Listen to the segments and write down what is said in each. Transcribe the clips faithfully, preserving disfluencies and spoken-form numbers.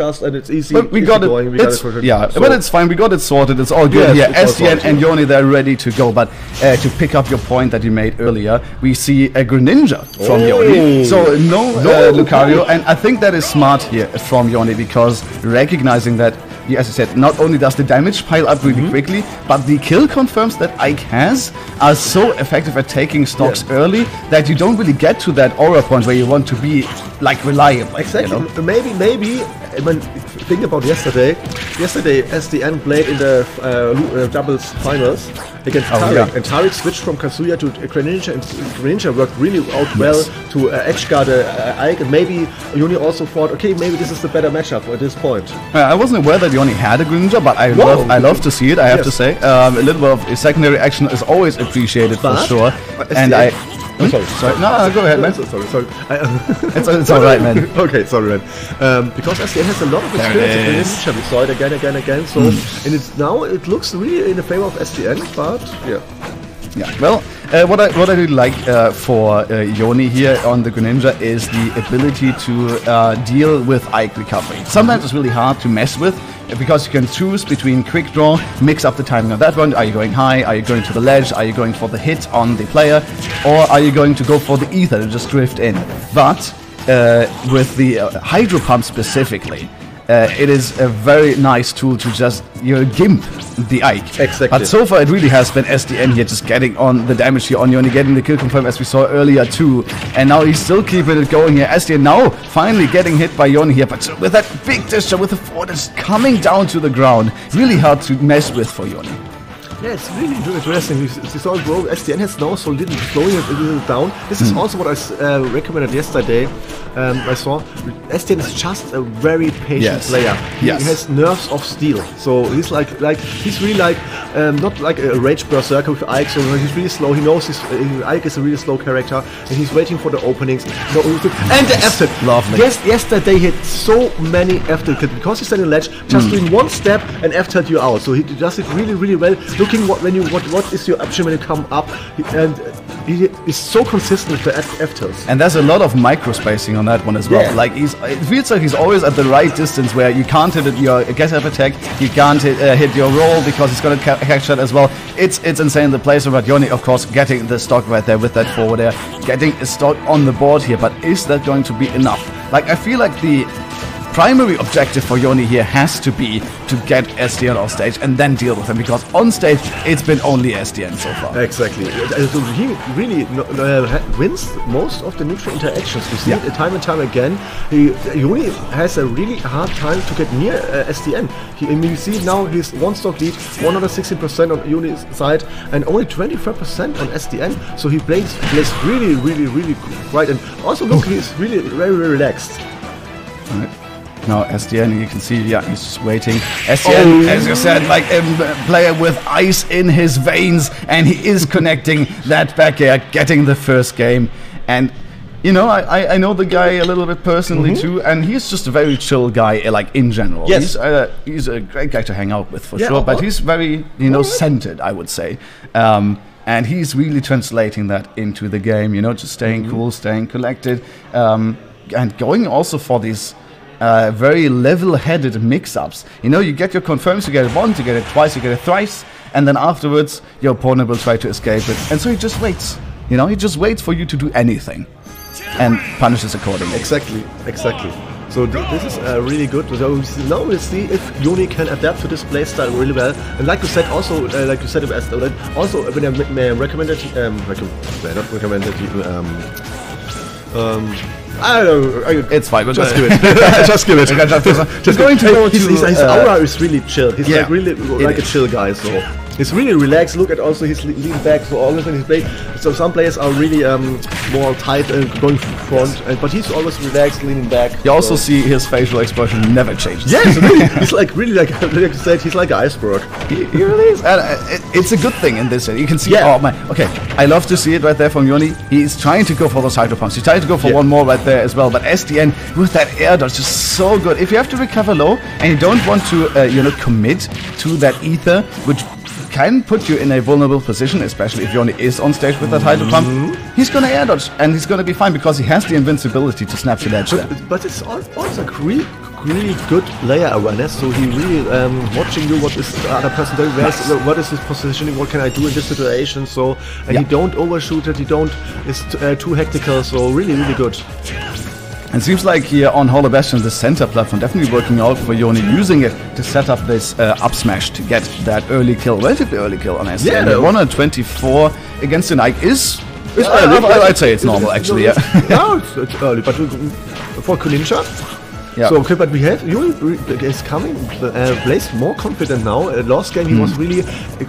and it's easy. But we easy got going. it. We got it for yeah, so. But it's fine. We got it sorted. It's all good. Yeah, Estienne and Joni, they're ready to go. But uh, to pick up your point that you made earlier, we see a Greninja from oh. Joni. So no, no uh, Lucario, and I think that is smart here from Joni, because recognizing that, as I said, not only does the damage pile up really mm-hmm. quickly, but the kill confirms that Ike has are so effective at taking stocks yeah. early that you don't really get to that aura point where you want to be like reliable. Exactly. You know? Maybe, maybe. I mean, think about yesterday. Yesterday, S D N played in the uh, uh, doubles finals against oh, Tariq, yeah. and Tariq switched from Kazuya to Greninja, and Greninja worked really out yes. well to uh, edge guard uh, Ike, and maybe Joni also thought, okay, maybe this is the better matchup at this point. Uh, I wasn't aware that Joni had a Greninja, but I wow. love I love to see it. I have yes. to say, um, a little bit of secondary action is always appreciated but for sure, S D N and I. Oh, sorry, sorry. No, no, go ahead, man. No, sorry, sorry. I, uh, it's it's alright, man. Okay, sorry, man. Um, because S D N has a lot of experience in Greninja. We saw it again, again, again. So, mm. and it's now it looks really in the favor of S D N, but yeah. Yeah, well, uh, what I what I really like uh, for uh, Joni here on the Greninja is the ability to uh, deal with Ike recovery. Sometimes it's really hard to mess with, because you can choose between Quick Draw, mix up the timing of that one. Are you going high? Are you going to the ledge? Are you going for the hit on the player? Or are you going to go for the Aether and just drift in? But uh, with the uh, Hydro Pump specifically, Uh, it is a very nice tool to just, you know, gimp the Ike. Exactly. But so far it really has been S D N here just getting on the damage here on Joni, getting the kill confirm as we saw earlier too. And now he's still keeping it going here. S D N now finally getting hit by Joni here. But with that big gesture, with the forward is coming down to the ground. Really hard to mess with for Joni. Yeah, it's really interesting. You saw it grow. S D N has now so little slowing it a little down. This is mm. also what I uh, recommended yesterday. Um, I saw S D N is just a very patient yes. player. He yes. has nerves of steel. So he's like, like he's really like, um, not like a rage berserker with Ike. So he's really slow. He knows he's, uh, Ike is a really slow character, and he's waiting for the openings. No, and the F-Tilt. Lovely. Yes, yesterday he had so many F-Tilt because he's on the ledge. Just mm. doing one step and F-Tilt you out. So he does it really, really well. Look What when you what what is your option when you come up, and he is so consistent with the F-tilts. And there's a lot of micro spacing on that one as well. Yeah. Like he's it feels like he's always at the right distance where you can't hit your guess up attack, you can't hit, uh, hit your roll because he's gonna catch that as well. It's it's insane the place about Joni, of course, getting the stock right there with that forward air, getting a stock on the board here. But is that going to be enough? Like I feel like the primary objective for Joni here has to be to get S D N off stage and then deal with him, because on stage it's been only S D N so far. Exactly. So he really uh, wins most of the neutral interactions. We see yeah. it time and time again. He, Joni has a really hard time to get near uh, S D N. He, I mean, you see now his one stock lead, one hundred sixteen percent on Joni's side and only twenty-five percent on S D N. So he plays, plays really, really, really good. Right, and also look, he's really very, very relaxed. All right. Now S D N, you can see, yeah, he's just waiting. S D N, oh. as you said, like a player with ice in his veins, and he is connecting that back air, getting the first game. And you know, I I know the guy a little bit personally mm-hmm. too, and he's just a very chill guy, like in general. Yes, he's, uh, he's a great guy to hang out with for yeah, sure. But he's very, you know, centered, I would say. Um, And he's really translating that into the game. You know, just staying mm-hmm. cool, staying collected, um, and going also for these. Uh, very level-headed mix-ups. You know, you get your confirms, you get it once, you get it twice, you get it thrice, and then afterwards your opponent will try to escape it. And so he just waits. You know, he just waits for you to do anything, and punishes accordingly. Exactly, exactly. So th this is uh, really good. So now we'll see if Joni can adapt to this playstyle really well. And like you said, also uh, like you said, also when I recommended, um, not recommended, um. um I don't know. It's fine. But just, uh, give just give it. Just give it. Just give it. Just going to. His, his, his aura uh, is really chill. He's yeah, like really like a is. chill guy. So he's really relaxed. Look at also his lean back. So always when he plays. So some players are really um, more tight and going front, yes. and, but he's always relaxed, leaning back. You so. also see his facial expression never changes. Yes, really. He's like really like like you said. He's like an iceberg. He, he really is. And uh, it, it's a good thing in this. You can see. Yeah. Oh my. Okay. I love to see it right there from Joni. He's trying to go for those hydro pumps. He's trying to go for yeah. one more right there. As well, but S D N with that air dodge is so good. If you have to recover low and you don't want to, uh, you know, commit to that ether, which can put you in a vulnerable position, especially if Joni is on stage with that hydro pump, he's gonna air dodge and he's gonna be fine because he has the invincibility to snap the ledge. But, but it's also really really good layer awareness, so he really um, watching you, what is the other person doing, where's, nice. What is his positioning, what can I do in this situation, so, and yeah. you don't overshoot it, you don't, it's t uh, too hectical, so really, really good. It seems like here on Hollow Bastion, the center platform definitely working out for Joni, using it to set up this uh, up smash to get that early kill, relatively early kill on S D N. Yeah, no. one twenty-four against an Ike is, is uh, early, but I'd say it's normal, it's, actually, it's, yeah. No, it's, it's early, but for Greninja? Yeah. So, okay, but we have, Joni is coming, uh, Blaze more confident now. Uh, last game he mm. was really,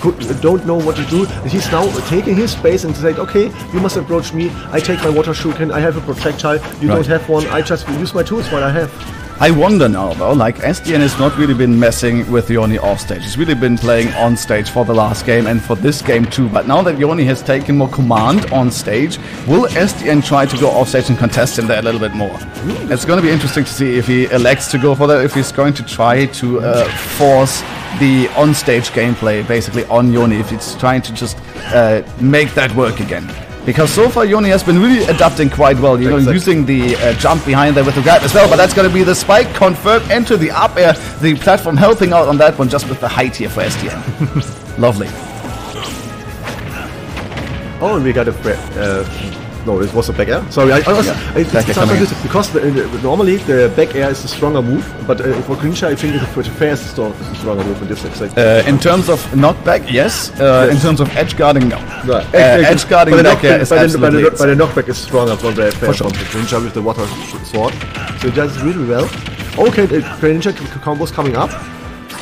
could, don't know what to do. He's now taking his space and said, okay, you must approach me, I take my Water Shuriken, I have a projectile, you right. don't have one, I just use my tools what I have. I wonder now though, like S D N has not really been messing with Joni off stage. He's really been playing on stage for the last game and for this game too. But now that Joni has taken more command on stage, will S D N try to go off stage and contest him there a little bit more? It's going to be interesting to see if he elects to go for that, if he's going to try to uh, force the on stage gameplay basically on Joni, if he's trying to just uh, make that work again. Because so far Joni has been really adapting quite well, you know, exactly. using the uh, jump behind there with the grab as well. But that's going to be the spike confirmed into the up air, the platform helping out on that one just with the height here for S D N. Lovely. Oh, and we got a breath. Uh, no, it was a back air. Sorry, I, I was, yeah, it, back it's air like because the, uh, normally the back air is a stronger move, but uh, for Greninja I think the fair is a stronger move in this exact. Uh, in terms of knockback, yes. Uh, yes. In terms of edge guarding, no. Right. Uh, edge guarding back air is absolutely. But the knockback is stronger from the fair sure. from the Greninja with the water sword, so it does really well. Okay, the Greninja combo's coming up.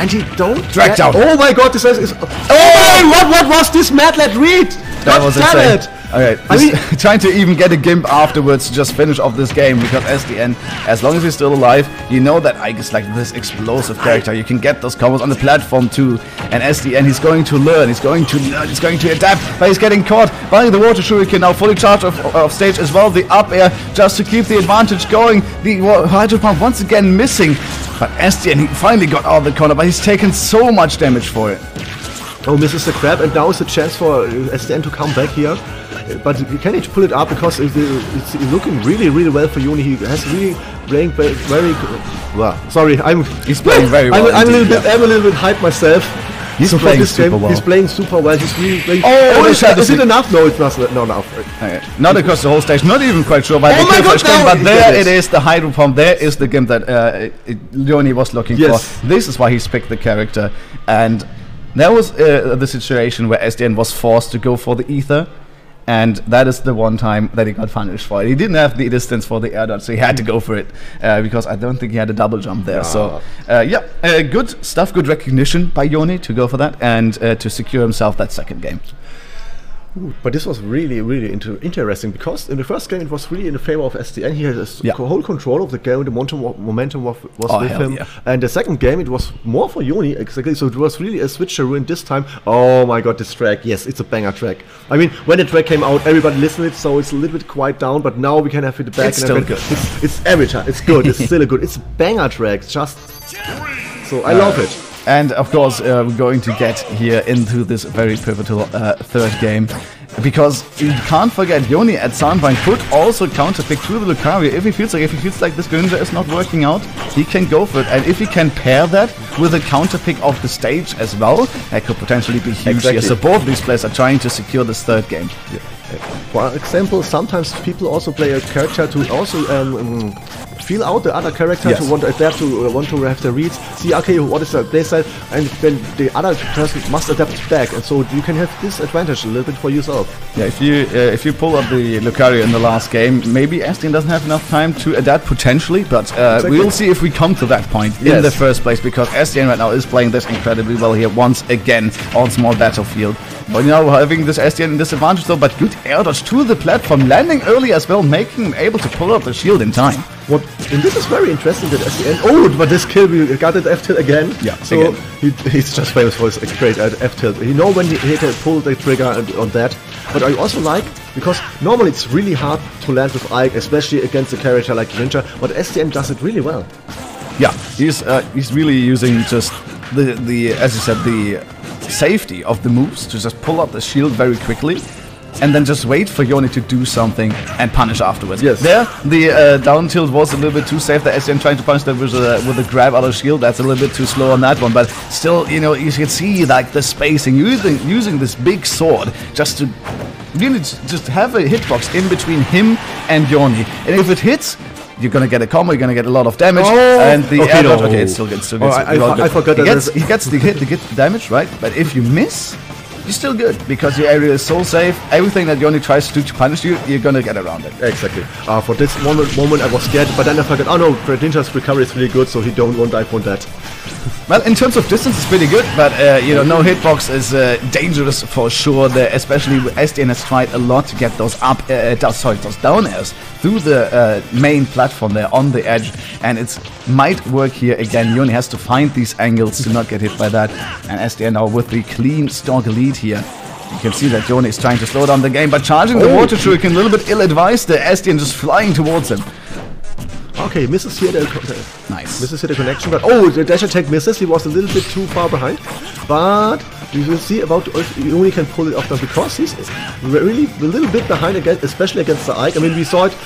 And he don't drag down. Oh my god, this is. Oh, oh, what what was this mad lad read? That was insane. Okay, I mean, trying to even get a gimp afterwards to just finish off this game, because S D N, as long as he's still alive, you know that Ike is like this explosive character. You can get those combos on the platform too, and S D N, he's going to learn, he's going to learn, he's going to adapt, but he's getting caught by the Water Shuriken, now fully charged off, off stage as well, the up air, just to keep the advantage going, the Hydro Pump once again missing, but S D N, he finally got out of the corner, but he's taken so much damage for it. Oh, misses the grab, and now is the chance for S D N to come back here. But can he pull it up, because it's looking really, really well for Joni. He has really playing very, very good. Well, sorry, I'm. He's playing very well. I'm, I'm, indeed, a little yeah. bit, I'm a little bit hyped myself. He's so playing super game, well. He's playing super well. He's really playing. Oh, oh is, is it enough? No, it's not. No, no. Okay. Not across the whole stage. Not even quite sure by oh the first game. But there it is, the Hydro Pump. There is the gimp that uh, Joni was looking yes. for. This is why he's picked the character. And that was uh, the situation where S D N was forced to go for the Aether. And that is the one time that he got punished for it. He didn't have the distance for the air dodge, so he had to go for it. Uh, because I don't think he had a double jump there. No. So, uh, yeah, uh, good stuff, good recognition by Joni to go for that and uh, to secure himself that second game. Ooh, but this was really, really inter interesting, because in the first game it was really in the favor of S D N. He had a yeah. whole control of the game, the momentum was, was oh, with him. Yeah. And the second game it was more for Joni, exactly. So it was really a switcheroo, and this time, oh my god, this track, yes, it's a banger track. I mean, when the track came out, everybody listened to it, so it's a little bit quiet down, but now we can have it back. It's and still good. It's, it's every time, it's good, it's still a good, it's a banger track, just, so I uh, love it. And of course, uh, we're going to get here into this very pivotal uh, third game, because you can't forget Joni at Sunvine could also counterpick through the Lucario if he feels like if he feels like this Greninja is not working out, he can go for it, and if he can pair that with a counterpick of the stage as well, that could potentially be huge. Exactly. So both these players are trying to secure this third game. Yeah. For example, sometimes people also play a character to also um, um, feel out the other character yes. to want to adapt to uh, want to have the reads. See, okay, what is the playstyle, and then the other person must adapt back, and so you can have this advantage a little bit for yourself. Yeah, if you uh, if you pull up the Lucario in the last game, maybe Estienne doesn't have enough time to adapt potentially, but uh, exactly. we'll see if we come to that point yes. in the first place, because Estienne right now is playing this incredibly well here once again on Small Battlefield. But you know, having this Estienne in disadvantage though, but good air dodge to the platform, landing early as well, making him able to pull up the shield in time. What? And this is very interesting that Estienne. Oh, but this kill, we got it F-Tilt again. Yeah, so again. He, he's just famous for his great F-Tilt. You know when he, he can pull the trigger and, on that. But I also like, because normally it's really hard to land with Ike, especially against a character like Greninja, but Estienne does it really well. Yeah, he's, uh, he's really using just the, the, as you said, the safety of the moves to just pull up the shield very quickly. and then just wait for Joni to do something and punish afterwards. Yes. There, the uh, down tilt was a little bit too safe. The S D N trying to punish that with a, with a grab out of shield, that's a little bit too slow on that one. But still, you know, you can see like the spacing, using, using this big sword just to really just have a hitbox in between him and Joni. And if it hits, you're gonna get a combo, you're gonna get a lot of damage, oh, and the okay, air dodge, no. okay, it still gets, still gets, oh, I, I, I forgot he that gets, he gets the hit, the get the damage, right? But if you miss, you're still good, because your area is so safe, everything that Joni tries to do to punish you, you're gonna get around it. Exactly. Uh, for this moment, moment I was scared, but then I forgot, oh no, Greninja's recovery is really good, so he don't won't die from that. Well, in terms of distance, it's pretty good, but uh, you know, no hitbox is uh, dangerous for sure. The, especially S D N has tried a lot to get those up, uh, down, sorry, those down airs through the uh, main platform there on the edge, and it might work here again. Joni has to find these angles to not get hit by that, and S D N now with the clean stock lead here. You can see that Joni is trying to slow down the game by charging the oh. Water Shuriken, a little bit ill-advised. The S D N just flying towards him. Okay, misses here the uh, nice. Misses here the connection, but oh, the dash attack misses. He was a little bit too far behind, but you will see about Joni can pull it off now because he's really a little bit behind again, especially against the Ike. I mean, we saw it.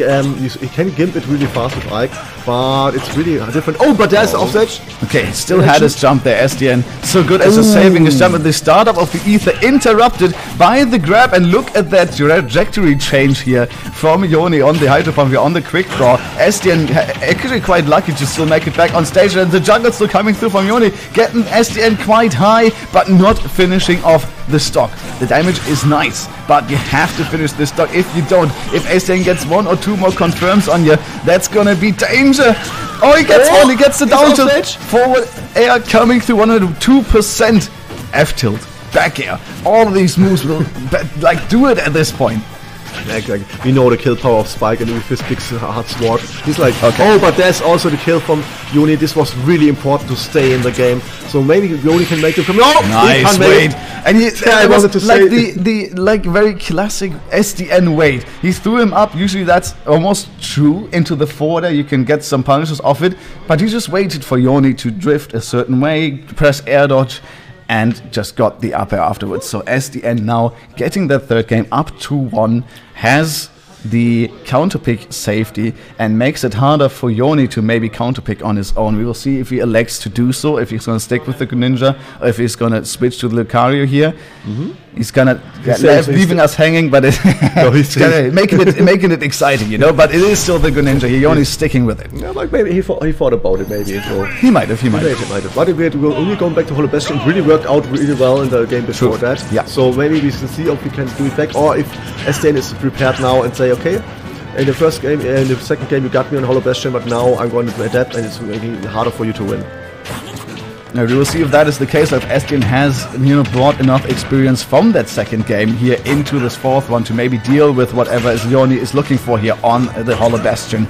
Uh, um, you, you can gimp it really fast with Ike, but it's really different. Oh, but there's oh. offset. Okay, still had his jump there, S D N. So good as a saving his jump at the startup of the Aether, interrupted by the grab, and look at that trajectory change here from Joni on the Hydro Pump here on the quick draw. S D N actually quite lucky to still make it back on stage, and the jungle still coming through from Joni, getting S D N quite high, but not finishing off the stock. The damage is nice, but you have to finish this stock. If you don't, if S D N gets one or two more confirms on you, that's gonna be danger. Oh, he gets oh, one, he gets the down tilt. Forward air coming through, one hundred two percent. F-tilt, back air. All of these moves will like do it at this point. Exactly. We know the kill power of Spike and with his big hard sword. He's like, okay. Oh, but there's also the kill from Joni. This was really important to stay in the game. So maybe Joni can make it from. Oh, nice wait. And he, yeah, I wanted to like say the the like very classic S D N wait. He threw him up. Usually that's almost true into the forwarder. You can get some punishes off it, but he just waited for Joni to drift a certain way, press air dodge, and just got the up air afterwards. So S D N now getting their third game up two one, has the counterpick safety and makes it harder for Joni to maybe counterpick on his own. We will see if he elects to do so, if he's going to stick with the Greninja, or if he's going to switch to the Lucario here. Mm-hmm. He's going to leaving us hanging, but it's no, making it making it exciting, you know. But it is still the Greninja. He only sticking with it. Yeah, like maybe he thought he thought about it. Maybe so. he might have. He might have. He might have. But we were only going back to Hollow Bastion. Really worked out really well in the game before True. that. Yeah. So maybe we can see if we can do it back, or if S D N is prepared now and say, okay, in the first game, in the second game, you got me on Hollow Bastion, but now I'm going to adapt, and it's making it harder for you to win. Now we will see if that is the case, if Estienne has, you know, brought enough experience from that second game here into this fourth one to maybe deal with whatever is Joni is looking for here on the Hollow Bastion.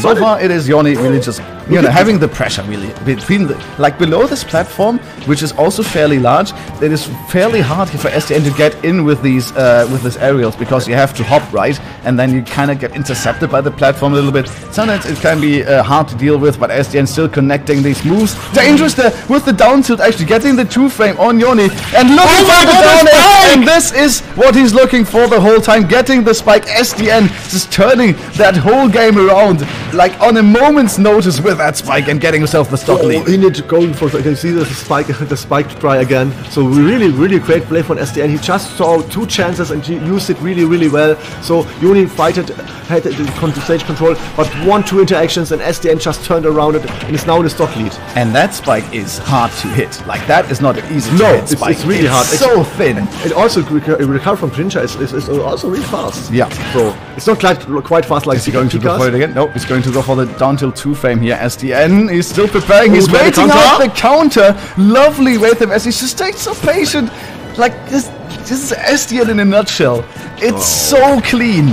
So far it is Joni really just, you know, having the pressure really between the, like below this platform, which is also fairly large. It is fairly hard for Estienne to get in with these uh, with these aerials, because you have to hop right and then you kind of get intercepted by the platform a little bit. Sometimes it can be uh, hard to deal with, but Estienne still connecting these moves. Dangerous there with the down tilt, actually getting the two frame on Joni and looking for the down air, and this is what he's looking for the whole time, getting the spike. S D N just turning that whole game around like on a moment's notice with that spike and getting himself the stock lead. Oh, he needs to go for the, you see the spike, the spike try again. So really, really great play from S D N. He just saw two chances and he used it really, really well. So Joni fighted, had the stage control, but one, two interactions, and S D N just turned around it and is now in the stock lead. And that spike is hard to hit. Like that is not an easy to no, hit spike. No, it's really it's hard. So it's so thin. It also recover from Greninja is, is, is also really fast. Yeah. So it's not quite quite fast like. Is he going to go for it again? No, he's going to go for the down tilt two frame here. S D N is still preparing. He's Ooh, waiting out the counter. Lovely with him as he just stays so patient. Like this, this is S D N in a nutshell. It's oh. so clean.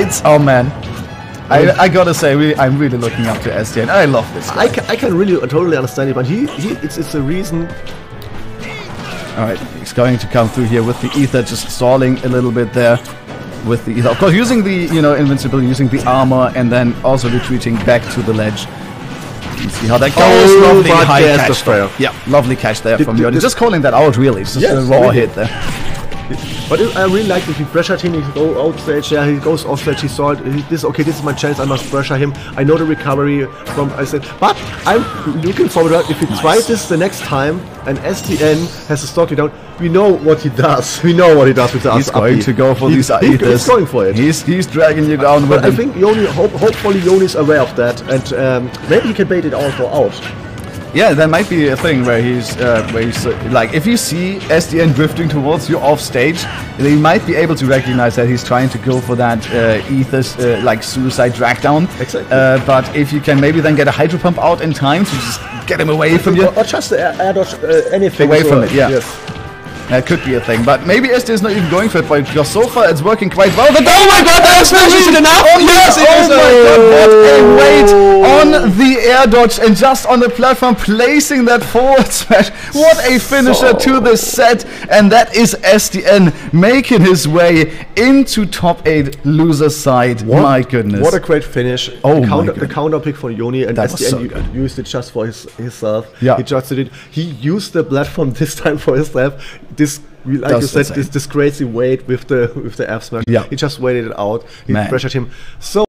It's oh man. I, I gotta say, we, I'm really looking up to S D N. I love this guy. I can, I can really totally understand it, but he, he it's it's a reason. Alright, he's going to come through here with the Aether, just stalling a little bit there with the Aether. Of course, using the, you know, invincibility, using the armor, and then also retreating back to the ledge. Let's see how that goes. Oh, lovely high catch. The yeah, lovely catch there did, from Joni. Just calling that out, really. It's just yes, a raw really. hit there. But it, I really like that he pressured him. He goes outstage there, yeah, he goes offstage, he saw it. He, this okay, this is my chance, I must pressure him. I know the recovery from I said, but I'm looking forward to if he nice. tries this the next time and S D N has to stalk you down. We know what he does. We know what he does with the He's going to go for he, these he, Aethers. He's going for it. He's, he's dragging you down but with I him. think Joni, hope, hopefully Joni's aware of that, and um, maybe he can bait it out or out. Yeah, that might be a thing where he's, uh, where he's uh, like, if you see S D N drifting towards you off stage, then you might be able to recognize that he's trying to go for that uh, Aether's, uh, like, suicide drag down. Exactly. Uh, but if you can maybe then get a Hydro Pump out in time to just get him away from you. Or, or just air, air dodge, uh, anything. Away so from it, yeah. Yes. That could be a thing, but maybe S D is not even going for it, but because so far it's working quite well. But oh my god, that smash is enough! Oh yes, it is! Oh my god, what a weight on the air dodge and just on the platform, placing that forward smash. What a finisher to this set, and that is S D N making his way into top eight loser side. What? My goodness. What a great finish. Oh, the counter, the counter pick for Joni, and that S D N so used it just for his, himself. Yeah. He just did it. He used the platform this time for himself. This, like That's you said, this, this crazy wait with the with the F smash. Yeah. He just waited it out. He Man. pressured him. So.